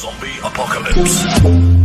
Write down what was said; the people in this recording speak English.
Zombie apocalypse.